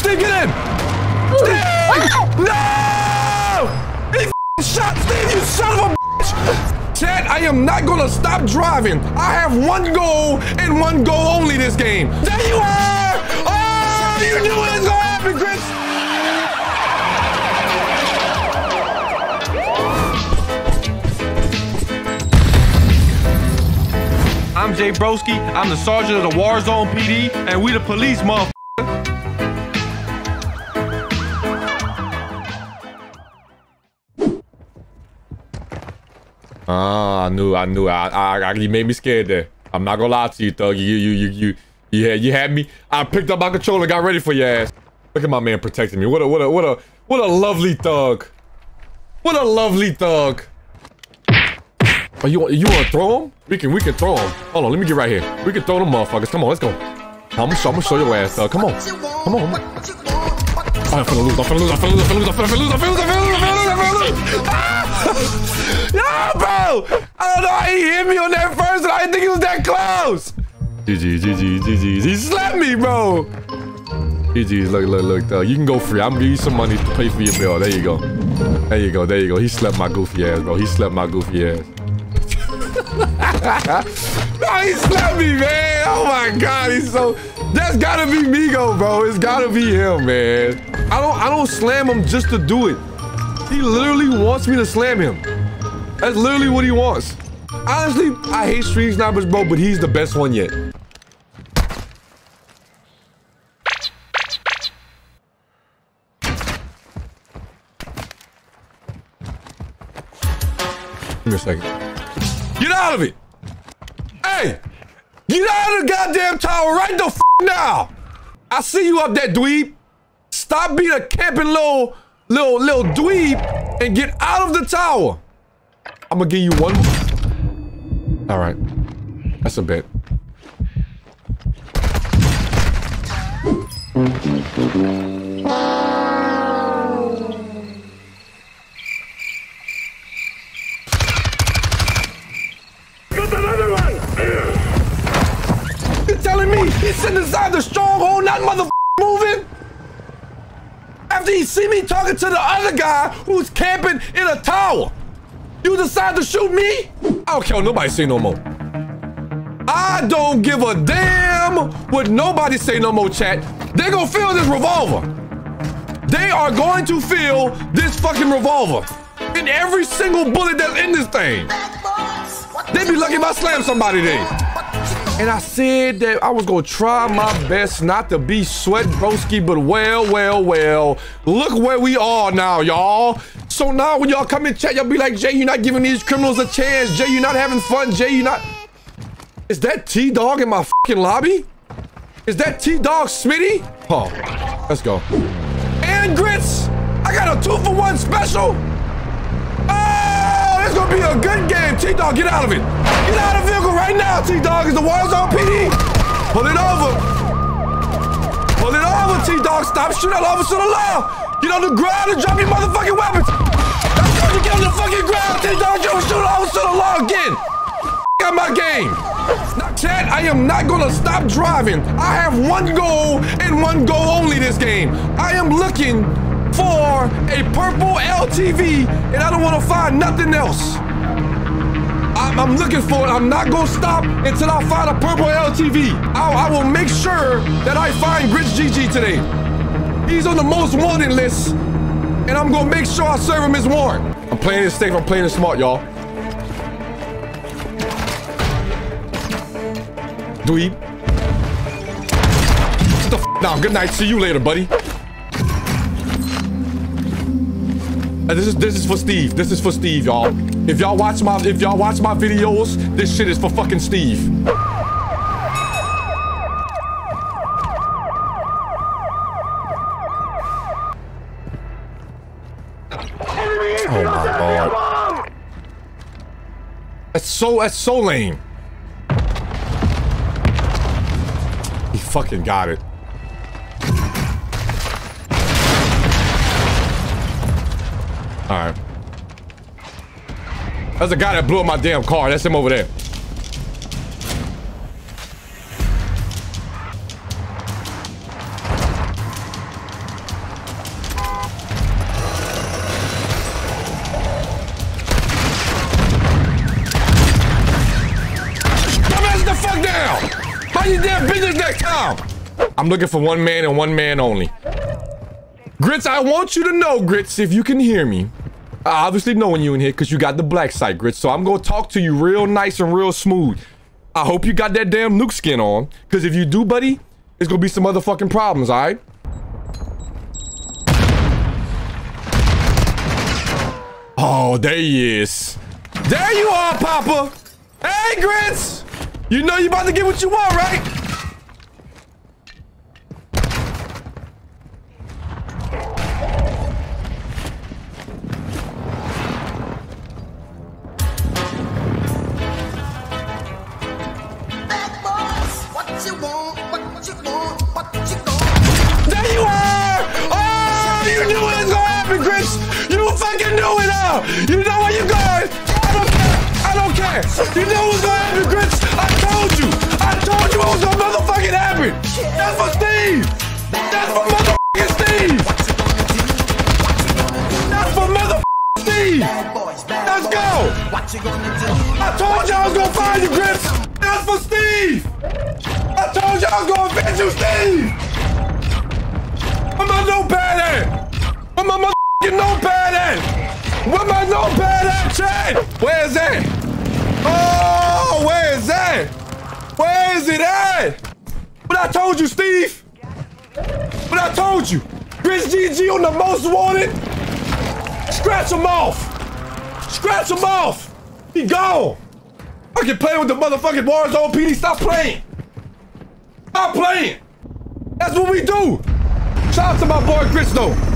Steve, get in! Steve! No! He f***ing shot Steve, you son of a bitch! Chad, I am not gonna stop driving. I have one goal and one goal only this game. There you are! Oh, you knew it was gonna happen, Grits! I'm Jay Broski, I'm the sergeant of the Warzone PD, and we the police, motherfucker. Ah, I knew. You made me scared there. I'm not gonna lie to you, Thug. You had me. I picked up my controller, got ready for your ass. Look at my man protecting me. What a lovely thug. What a lovely thug. Oh, you want to throw him? We can throw him. Hold on, let me get right here. We can throw them motherfuckers. Come on, let's go. I'm gonna show your ass, come on. Come on. I'm finna lose, I'm finna lose. Yeah, bro! I don't know how he hit me on that first and I didn't think he was that close. GG. He slapped me, bro. GG, look, you can go free. I'm gonna give you some money to pay for your bill. There you go. There you go. He slapped my goofy ass, bro. He slapped my goofy ass. No, he slapped me, man. Oh my god, he's so... That's gotta be Migo, bro. It's gotta be him, man. I don't slam him just to do it. He literally wants me to slam him. That's literally what he wants. Honestly, I hate street snipers, bro, but he's the best one yet. Give me a second. Get out of it! Hey! Get out of the goddamn tower right the f now! I see you up there, dweeb. Stop being a camping little dweeb and get out of the tower. I'm gonna give you one. Alright. That's a bet. He's sitting inside the stronghold, not motherfucking moving. After he see me talking to the other guy who's camping in a tower, you decide to shoot me? I don't care what nobody say no more. I don't give a damn what nobody say no more, chat. They're gonna fill this revolver. They are going to fill this fucking revolver in every single bullet that's in this thing. They'd be lucky if I slam somebody there. And I said that I was gonna try my best not to be Sweat Broski, but well, look where we are now, y'all. So now when y'all come in chat, y'all be like, Jay, you're not giving these criminals a chance. Jay, you're not having fun. Jay, you're not. Is that T Dog in my fucking lobby? Is that T Dog Smitty? Oh, let's go. And Grits, I got a 2-for-1 special. It's gonna be a good game. T Dog, get out of it. Get out of the vehicle right now, T Dog. It's the Warzone PD. Pull it over. Pull it over, T Dog. Stop shooting that officer of the law. Get on the ground and drop your motherfucking weapons. I told you get on the fucking ground, T Dog. You shoot an officer of the law again. F out my game. Now, chat, I am not gonna stop driving. I have one goal and one goal only this game. I am looking for a purple LTV, and I don't want to find nothing else. I'm looking for it. I'm not gonna stop until I find a purple LTV. I will make sure that I find Rich GG today. He's on the most wanted list, and I'm gonna make sure I serve him his warrant. I'm playing it safe. I'm playing it smart, y'all. Dweeb. What the f now? Good night. See you later, buddy. This is for Steve. This is for Steve, y'all. If y'all watch my videos, this shit is for fucking Steve. Oh my god. That's so lame. He fucking got it. All right. That's the guy that blew up my damn car. That's him over there. nobody's damn business next time. I'm looking for one man and one man only. Grits, I want you to know, Grits, if you can hear me. I obviously know when you in here because you got the black site, Grits. So I'm going to talk to you real nice and real smooth. I hope you got that damn nuke skin on. Because if you do, buddy, it's going to be some motherfucking problems, all right? Oh, there he is. There you are, Papa. Hey, Grits. You know you about to get what you want, right? You know where you're going. I don't care. You know what's gonna happen, Grits. I told you what was gonna motherfucking happen. That's for Steve. That's for motherfucking Steve. That's for motherfucking Steve. Let's go. I told you I was gonna find you, Grits. That's for Steve. I told you I was gonna avenge you, Steve. Where my notepad at? Where my motherfucking notepad at? Where my notepad at, Chad? Where is that? Oh, where is that? Where is it at? But I told you, Steve. But I told you. Rich GG on the most wanted. Scratch him off. Scratch him off. He gone. Fucking playing with the motherfucking Warzone PD. Stop playing. Stop playing. That's what we do. Shout out to my boy Chris, though.